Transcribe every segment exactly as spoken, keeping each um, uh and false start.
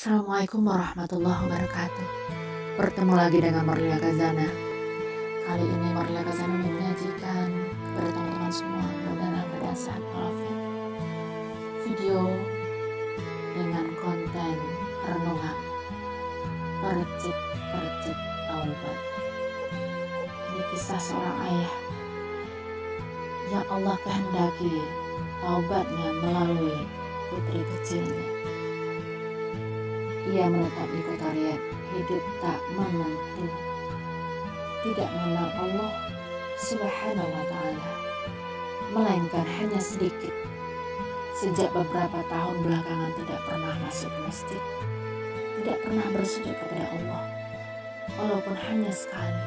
Assalamualaikum warahmatullahi wabarakatuh. Bertemu lagi dengan Marlina Khazanah. Kali ini Marlina Khazanah menyajikan kepada teman-teman semua mengenai kebiasaan hafid video dengan konten renungan percik-percik taubat. Ini kisah seorang ayah yang Allah kehendaki taubatnya melalui putri kecilnya. Ia menetap di kota Riyad, hidup tak menentu, tidak mengenal Allah Subhanahu wa Ta'ala, melainkan hanya sedikit. Sejak beberapa tahun belakangan tidak pernah masuk masjid, tidak pernah bersujud kepada Allah, walaupun hanya sekali.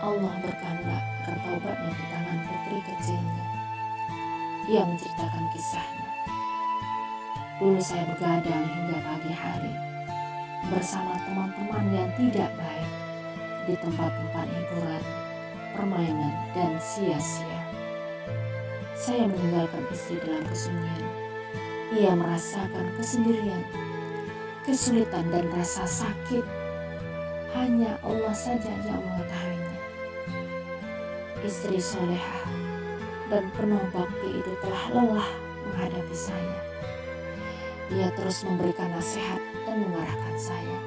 Allah berkehendak agar taubatnya di tangan putri kecilnya. Ia menceritakan kisahnya. Dulu saya begadang hingga pagi hari bersama teman-teman yang tidak baik di tempat-tempat hiburan, permainan, dan sia-sia. Saya meninggalkan istri dalam kesunyian. Ia merasakan kesendirian, kesulitan, dan rasa sakit. Hanya Allah saja yang mengetahuinya. Istri solehah dan penuh bakti itu telah lelah menghadapi saya. Ia terus memberikan nasihat dan mengarahkan saya,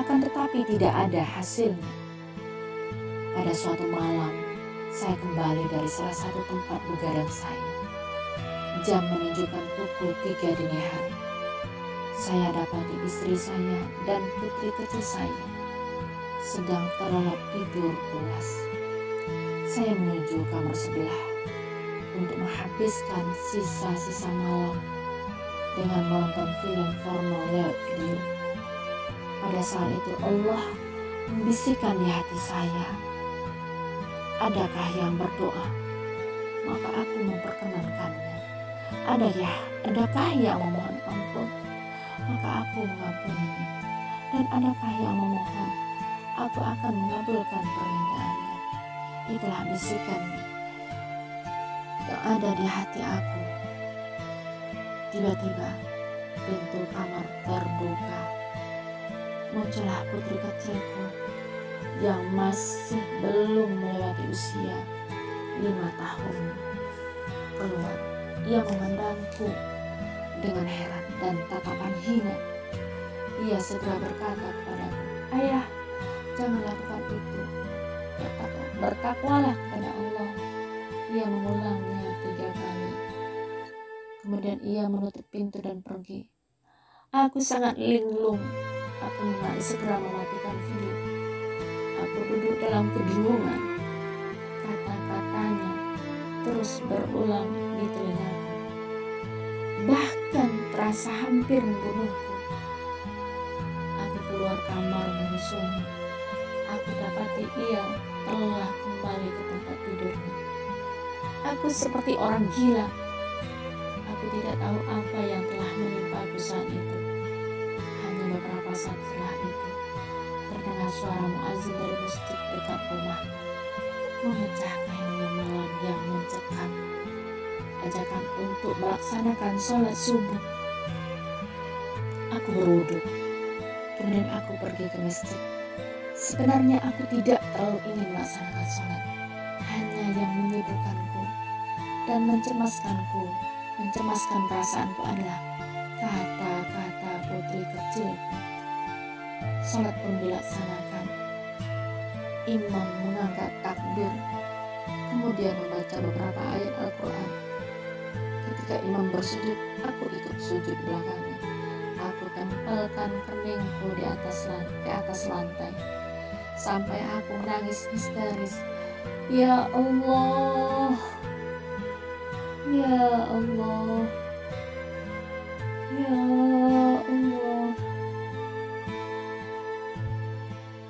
akan tetapi tidak ada hasilnya. Pada suatu malam, saya kembali dari salah satu tempat begadang saya. Jam menunjukkan pukul tiga dini hari. Saya dapati istri saya dan putri kecil saya sedang terlelap tidur pulas. Saya menuju kamar sebelah untuk menghabiskan sisa-sisa malam dengan menonton film porno lewat video. Pada saat itu Allah membisikkan di hati saya, adakah yang berdoa, maka aku memperkenankannya. Adakah, adakah yang memohon ampun, maka aku mengampuninya. Dan adakah yang memohon, aku akan mengabulkan permintaannya. Itulah bisikan yang ada di hati aku. Tiba-tiba pintu kamar terbuka. Muncullah putri kecilku yang masih belum melewati usia lima tahun. Keluar, ia memandangku dengan heran dan tatapan hina. Ia segera berkata kepadaku, "Ayah, jangan lakukan itu. Bertakwalah kepada Allah." Ia mengulangnya tiga kali. Kemudian ia menutup pintu dan pergi. Aku sangat linglung. Aku mulai segera mematikan video. Aku duduk dalam kebingungan. Kata-katanya terus berulang di telingaku, bahkan terasa hampir membunuhku. Aku keluar kamar menyusulnya. Aku dapati ia telah kembali ke tempat tidurnya. Aku seperti orang gila. Aku tidak tahu apa yang telah menimpa aku saat itu. Hanya beberapa saat setelah itu, terdengar suara muazin dari masjid dekat rumah, memecah keheningan malam yang mencekam. Ajakan untuk melaksanakan sholat subuh. Aku berwudu, kemudian aku pergi ke masjid. Sebenarnya aku tidak terlalu ingin melaksanakan sholat. Hanya yang menyibukkanku dan mencemaskanku, mencemaskan perasaanku adalah kata-kata putri kecilku. Salat pun dilaksanakan. Imam mengangkat takbir, kemudian membaca beberapa ayat Al-Quran. Ketika imam bersujud, aku ikut sujud belakangnya. Aku tempelkan keningku di atas lantai, ke atas lantai sampai aku menangis histeris. Ya Allah, Ya Allah, Ya Allah.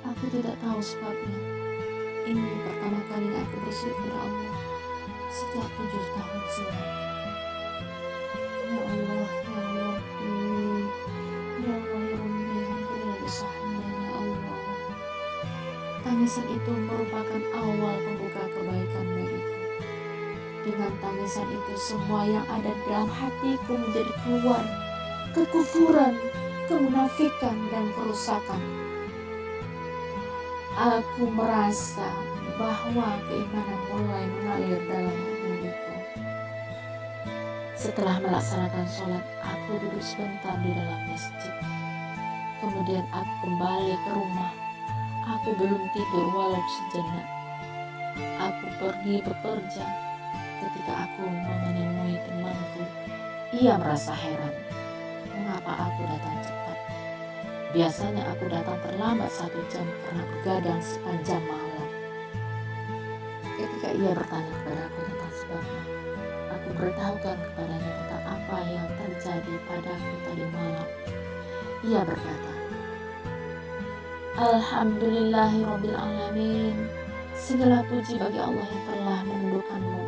Aku tidak tahu sebabnya. Ini pertama kalinya aku bersyukur kepada Allah setelah tujuh tahun silam. Ya Allah, Ya Allah, Ya Allah, Ya Rabbi, hampirilah dosa hamba, Ya Allah. Tangisan itu merupakan awal pembuka kebaikan bagiku. Dengan tangisan itu, semua yang ada dalam hatiku menjadi keluar. Kekufuran, kemunafikan dan kerusakan. Aku merasa bahwa keimanan mulai mengalir dalam diriku. Setelah melaksanakan sholat, aku duduk sebentar di dalam masjid. Kemudian aku kembali ke rumah. Aku belum tidur walau sejenak. Aku pergi bekerja. Ketika aku menemui temanku, ia merasa heran. Mengapa aku datang cepat? Biasanya aku datang terlambat satu jam karena begadang sepanjang malam. Ketika ia bertanya kepadaku tentang sebabnya, aku beritahukan kepadanya tentang apa yang terjadi padaku tadi malam. Ia berkata, Alhamdulillahirrabbilalamin, segala puji bagi Allah yang telah menundukkanmu.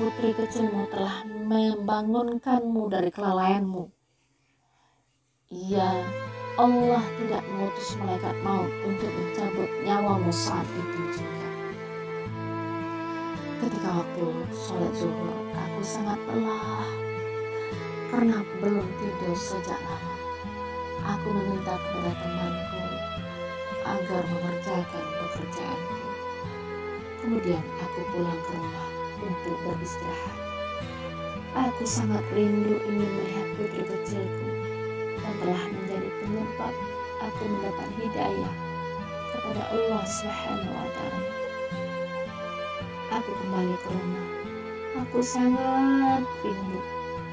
Putri kecilmu telah membangunkanmu dari kelalaianmu. Ya, Allah tidak mengutus malaikat maut untuk mencabut nyawamu saat itu juga. Ketika waktu sholat zuhur, aku sangat lelah karena belum tidur sejak lama. Aku meminta kepada temanku agar mengerjakan pekerjaanku. Kemudian aku pulang ke rumah untuk beristirahat. Aku sangat rindu ingin melihat putri kecilku yang telah menjadi penyebab aku mendapat hidayah kepada Allah Subhanahu wa Ta'ala. Aku kembali ke rumah. Aku sangat rindu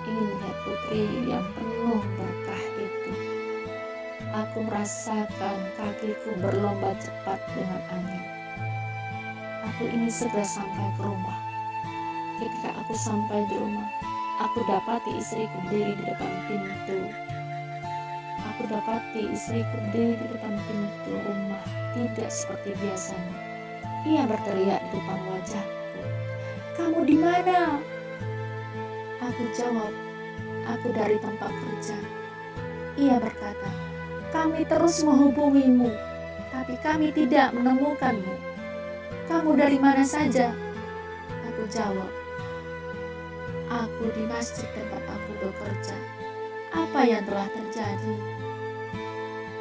ingin melihat putri yang penuh berkah itu. Aku merasakan kakiku berlomba cepat dengan angin. Aku ingin segera sampai ke rumah. Ketika aku sampai di rumah, aku dapati istriku berdiri di depan pintu. Aku dapati istriku berdiri di depan pintu rumah, tidak seperti biasanya. Ia berteriak di depan wajahku, "Kamu di mana?" Aku jawab, "Aku dari tempat kerja." Ia berkata, "Kami terus menghubungimu, tapi kami tidak menemukanmu. Kamu dari mana saja?" Aku jawab, "Aku di masjid tempat aku bekerja. Apa yang telah terjadi?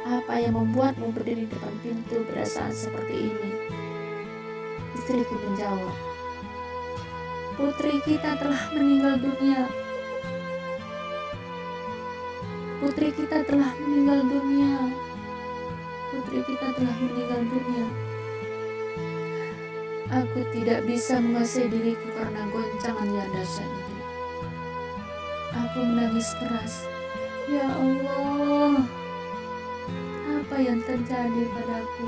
Apa yang membuatmu berdiri di depan pintu perasaan seperti ini?" Istriku menjawab, "Putri kita telah meninggal dunia. Putri kita telah meninggal dunia. Putri kita telah meninggal dunia." Aku tidak bisa menguasai diriku karena goncangan yang dahsyat itu. Aku menangis keras. Ya Allah, apa yang terjadi padaku?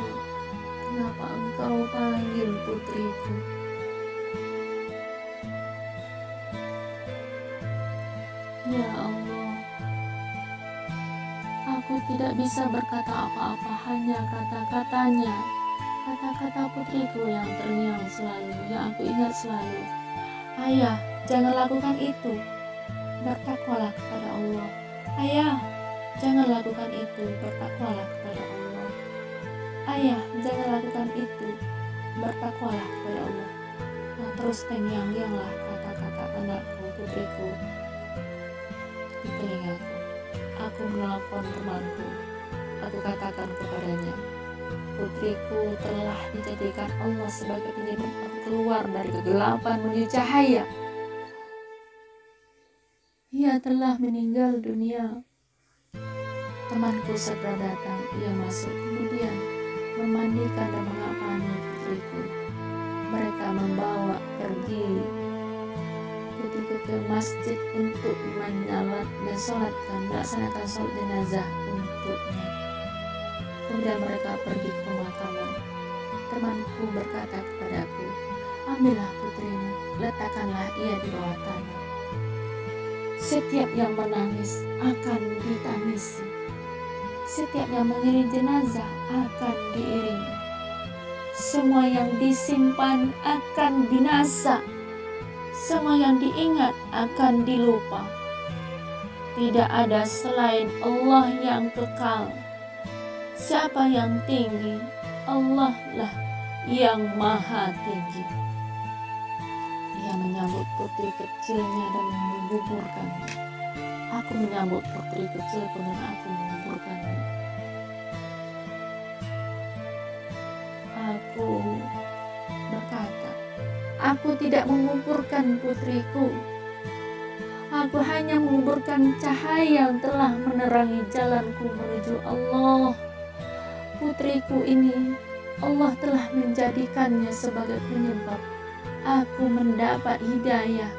Kenapa Engkau panggil putriku? Ya Allah, aku tidak bisa berkata apa-apa, hanya kata-katanya. Kata-kata putriku yang terngiang selalu, yang aku ingat selalu. "Ayah, jangan lakukan itu. Bertakwalah kepada Allah. Ayah, jangan lakukan itu. Bertakwalah kepada Allah. Ayah, jangan lakukan itu. Bertakwalah kepada Allah." Nah, terus terngiang-ngianglah kata-kata anakku, putriku, di telingaku. Aku menelpon temanku. Aku katakan kepadanya, "Putriku telah dijadikan Allah sebagai penyebab keluar dari kegelapan menuju cahaya. Ia telah meninggal dunia." Temanku segera datang. Ia masuk, kemudian memandikan dan mengapani putriku. Mereka membawa pergi putriku ke masjid untuk menyalat dan sholatkan, melaksanakan sholat jenazah untuknya. Kemudian mereka pergi ke pemakaman. Temanku berkata kepadaku, "Ambillah putrimu, letakkanlah ia di bawah tanah. Setiap yang menangis akan ditangisi. Setiap yang mengiring jenazah akan diiringi. Semua yang disimpan akan binasa. Semua yang diingat akan dilupa. Tidak ada selain Allah yang kekal. Siapa yang tinggi, Allah lah yang maha tinggi." Ia menyambut putri kecilnya dan menguburkannya. Aku menyambut putri kecilku dan aku menguburkannya. aku tidak menguburkan putriku. Aku hanya menguburkan cahaya yang telah menerangi jalanku menuju Allah. Putriku ini, Allah telah menjadikannya sebagai penyebab aku mendapat hidayah.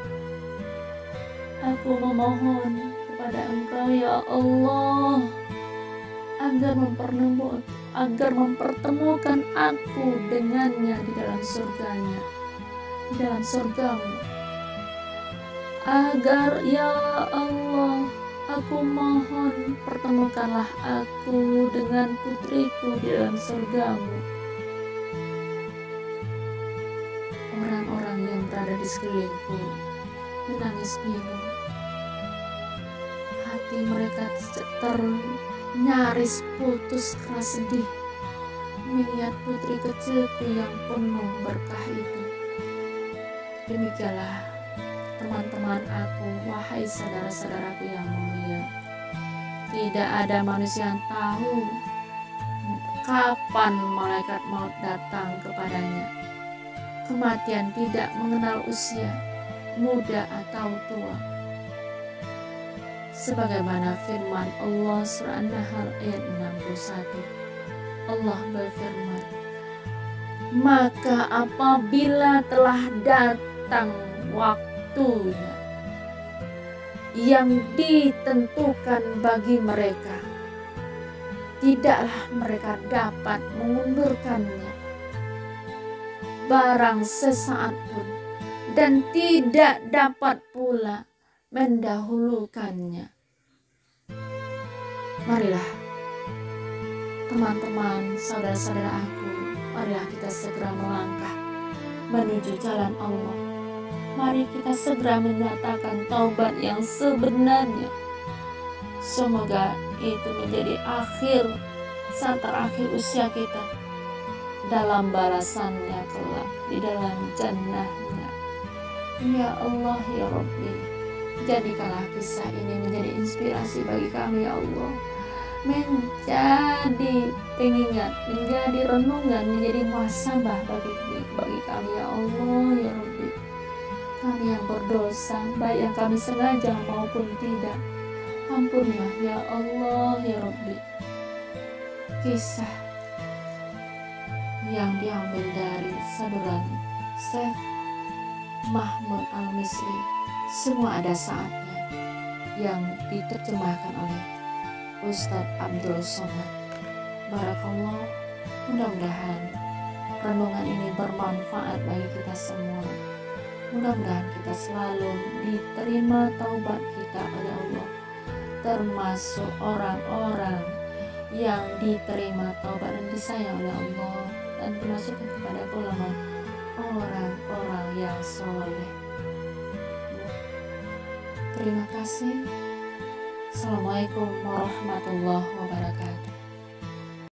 Aku memohon kepada Engkau ya Allah, agar mempertemukan, agar mempertemukan aku dengannya di dalam surganya, di dalam surgamu. Agar ya Allah, aku mohon pertemukanlah aku dengan putriku di dalam surgamu. Orang-orang yang berada di sekelilingku menangis bingung, hati mereka ter nyaris putus keras sedih melihat putri kecilku yang penuh berkah itu. Demikianlah teman-teman aku, wahai saudara-saudaraku yang mulia. Tidak ada manusia yang tahu kapan malaikat maut datang kepadanya. Kematian tidak mengenal usia, muda atau tua. Sebagaimana firman Allah surah An-Nahl ayat enam puluh satu. Allah berfirman, maka apabila telah datang waktunya yang ditentukan bagi mereka, tidaklah mereka dapat mengundurkannya barang sesaat pun, dan tidak dapat pula mendahulukannya. Marilah teman-teman, saudara-saudara aku, marilah kita segera melangkah menuju jalan Allah. Mari kita segera menyatakan taubat yang sebenarnya. Semoga itu menjadi akhir saat terakhir usia kita dalam balasannya kelak di dalam jannahnya. Ya Allah ya Rabbi, jadikanlah kisah ini menjadi inspirasi bagi kami ya Allah, menjadi pengingat, menjadi renungan, menjadi muhasabah bagi, bagi kami ya Allah ya Rabbi. Kami yang berdosa, baik yang kami sengaja maupun tidak, ampunilah ya Allah ya Rabbi. Kisah yang diambil dari saduran Sef Mahmud Al-Misri, Semua Ada Saatnya, yang diterjemahkan oleh Ustadz Abdul Somad. Barakallah, mudah-mudahan renungan ini bermanfaat bagi kita semua. Mudah-mudahan kita selalu diterima taubat kita oleh Allah, termasuk orang-orang yang diterima taubat dan disayang oleh Allah, dan dimasukkan kepada golongan orang-orang yang soleh. Terima kasih. Assalamualaikum warahmatullahi wabarakatuh.